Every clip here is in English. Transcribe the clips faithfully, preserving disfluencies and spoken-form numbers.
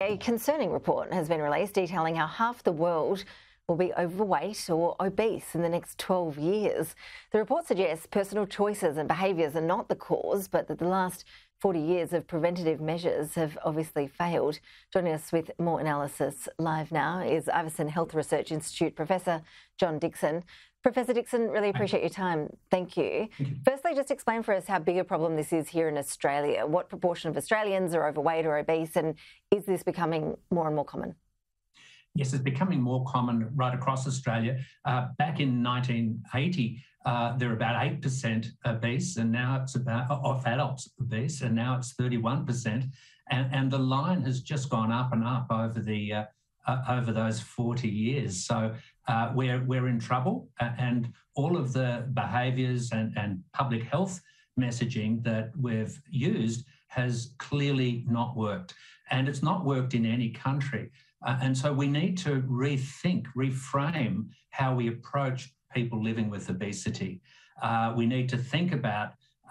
A concerning report has been released detailing how half the world will be overweight or obese in the next twelve years. The report suggests personal choices and behaviours are not the cause, but that the last forty years of preventative measures have obviously failed. Joining us with more analysis live now is Iverson Health Research Institute Professor John Dixon. Professor Dixon, really appreciate your time. Thank you. Thank you. Firstly, just explain for us how big a problem this is here in Australia. What proportion of Australians are overweight or obese, and is this becoming more and more common? Yes, it's becoming more common right across Australia. Uh, back in nineteen eighty, uh, there were about eight percent obese, and now it's about, of adults obese, and now it's thirty-one percent. And, and the line has just gone up and up over the uh, Uh, over those forty years. So uh, we're, we're in trouble, uh, and all of the behaviours and, and public health messaging that we've used has clearly not worked. And it's not worked in any country. Uh, and so we need to rethink, reframe how we approach people living with obesity. Uh, we need to think about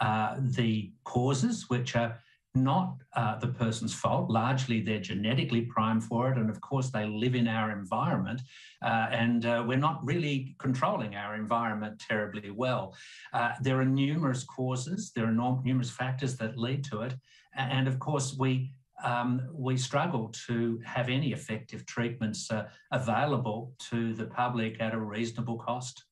uh, the causes, which are not uh, the person's fault. Largely, they're genetically primed for it, and of course they live in our environment, uh, and uh, we're not really controlling our environment terribly well. Uh, there are numerous causes, there are numerous factors that lead to it, and of course we um, we struggle to have any effective treatments uh, available to the public at a reasonable cost.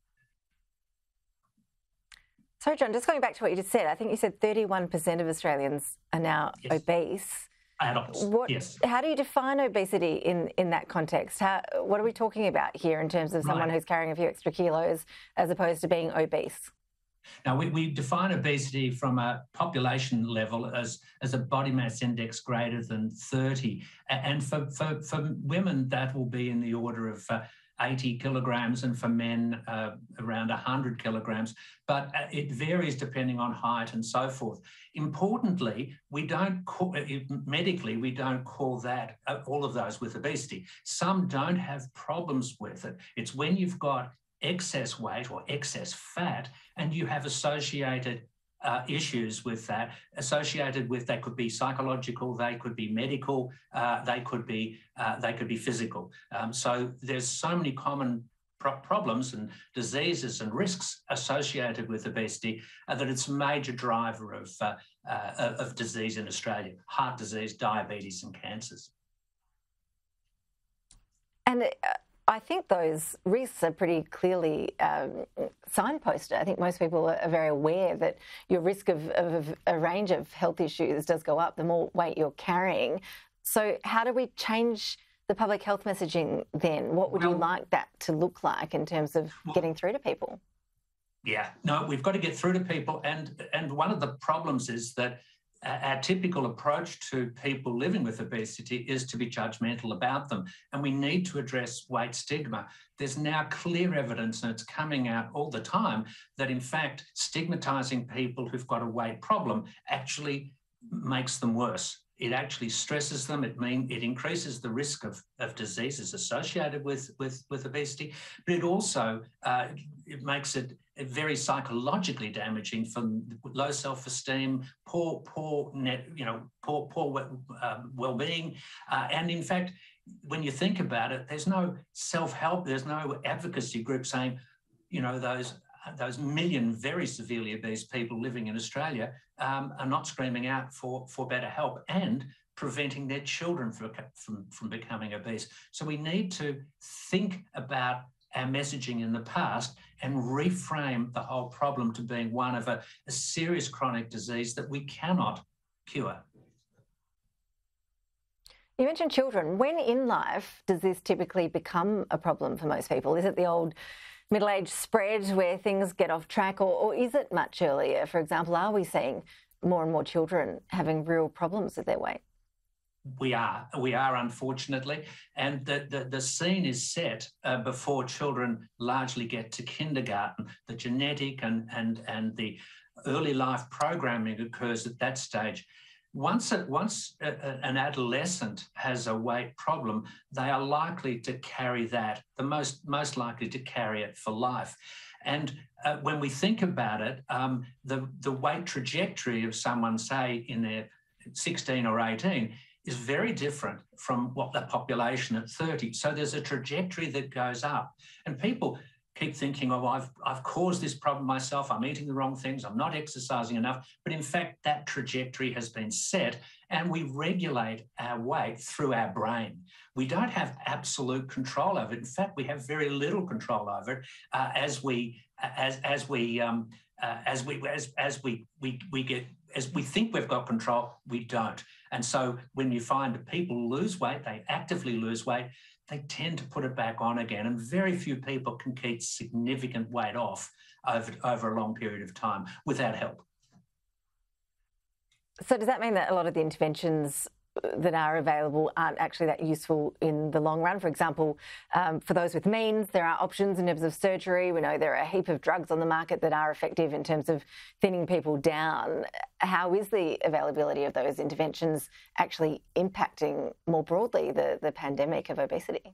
Sorry, John, just going back to what you just said, I think you said thirty-one percent of Australians are now yes. obese. Adults, what, yes. How do you define obesity in, in that context? How, what are we talking about here in terms of someone right. who's carrying a few extra kilos as opposed to being obese? Now, we, we define obesity from a population level as, as a body mass index greater than thirty. And for, for, for women, that will be in the order of Uh, eighty kilograms, and for men uh, around one hundred kilograms, but it varies depending on height and so forth. Importantly, we don't call, medically, we don't call that, uh, all of those with obesity. Some don't have problems with it. It's when you've got excess weight or excess fat and you have associated Uh, issues with that, associated with, they could be psychological, they could be medical, uh, they could be uh, they could be physical. Um, so there's so many common pro problems and diseases and risks associated with obesity uh, that it's a major driver of uh, uh, of disease in Australia: heart disease, diabetes, and cancers. And. Uh I think those risks are pretty clearly um, signposted. I think most people are very aware that your risk of, of, of a range of health issues does go up the more weight you're carrying. So how do we change the public health messaging then? What would well, you like that to look like in terms of getting through to people? Yeah, no, we've got to get through to people. And, and one of the problems is that our typical approach to people living with obesity is to be judgmental about them, and we need to address weight stigma. There's now clear evidence, and it's coming out all the time, that in fact stigmatising people who've got a weight problem actually makes them worse. It actually stresses them. It mean it increases the risk of, of diseases associated with, with, with obesity, but it also uh, it makes it very psychologically damaging for low self-esteem, poor, poor net, you know, poor, poor um, well-being, uh, and in fact, when you think about it, there's no self-help. There's no advocacy group saying, you know, those. Those million very severely obese people living in Australia um, are not screaming out for, for better help and preventing their children from, from, from becoming obese. So we need to think about our messaging in the past and reframe the whole problem to being one of a, a serious chronic disease that we cannot cure. You mentioned children. When in life does this typically become a problem for most people? Is it the old middle-age spread where things get off track, or, or is it much earlier? For example, are we seeing more and more children having real problems with their weight? We are. We are, unfortunately. And the, the, the scene is set uh, before children largely get to kindergarten. The genetic and, and, and the early life programming occurs at that stage. Once, it, once a, a, an adolescent has a weight problem, they are likely to carry that, the most, most likely to carry it for life. And uh, when we think about it, um, the, the weight trajectory of someone, say, in their sixteen or eighteen, is very different from what the population at thirty. So there's a trajectory that goes up, and people keep thinking, oh, I've, I've caused this problem myself, I'm eating the wrong things, I'm not exercising enough. But in fact, that trajectory has been set, and we regulate our weight through our brain. We don't have absolute control over it. In fact, we have very little control over it uh, as we as as we um, uh, as we as as we we we get as we think we've got control, we don't. And so when you find that people lose weight, they actively lose weight, they tend to put it back on again. And very few people can keep significant weight off over, over a long period of time without help. So does that mean that a lot of the interventions that are available aren't actually that useful in the long run? For example, um, for those with means, there are options in terms of surgery. We know there are a heap of drugs on the market that are effective in terms of thinning people down. How is the availability of those interventions actually impacting more broadly the, the pandemic of obesity?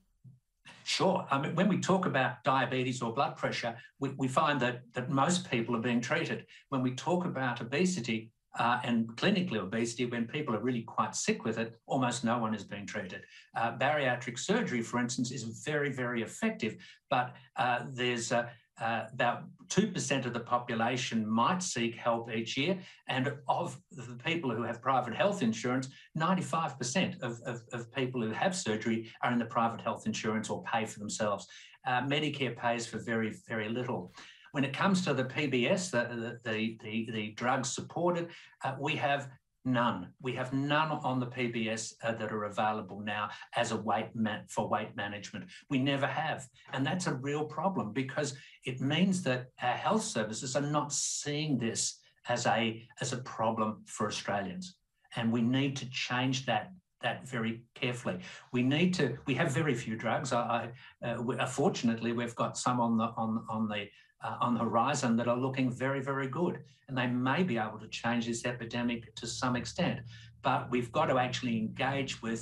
Sure. I mean, when we talk about diabetes or blood pressure, we, we find that, that most people are being treated. When we talk about obesity, Uh, and clinically obesity, when people are really quite sick with it, almost no one is being treated. Uh, bariatric surgery, for instance, is very, very effective, but uh, there's uh, uh, about two percent of the population might seek help each year, and of the people who have private health insurance, ninety-five percent of, of, of people who have surgery are in the private health insurance or pay for themselves. Uh, Medicare pays for very, very little. When it comes to the P B S, the, the, the, the drugs supported, uh, we have none. We have none on the P B S uh, that are available now as a weight man for weight management. We never have. And that's a real problem, because it means that our health services are not seeing this as a, as a problem for Australians. And we need to change that. that very carefully. We need to, we have very few drugs. I, I uh, we, uh, fortunately, we've got some on the, on, on, the, uh, on the horizon that are looking very, very good. And they may be able to change this epidemic to some extent, but we've got to actually engage with,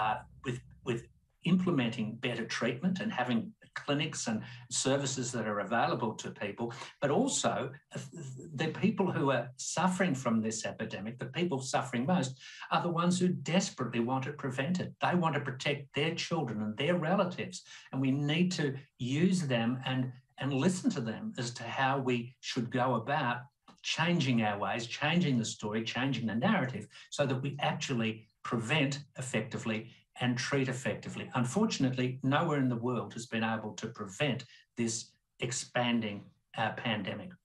uh, with, with implementing better treatment and having clinics and services that are available to people, but also the people who are suffering from this epidemic, the people suffering most, are the ones who desperately want it prevented. They want to protect their children and their relatives, and we need to use them and, and listen to them as to how we should go about changing our ways, changing the story, changing the narrative, so that we actually prevent effectively and treat effectively. Unfortunately, nowhere in the world has been able to prevent this expanding uh, pandemic.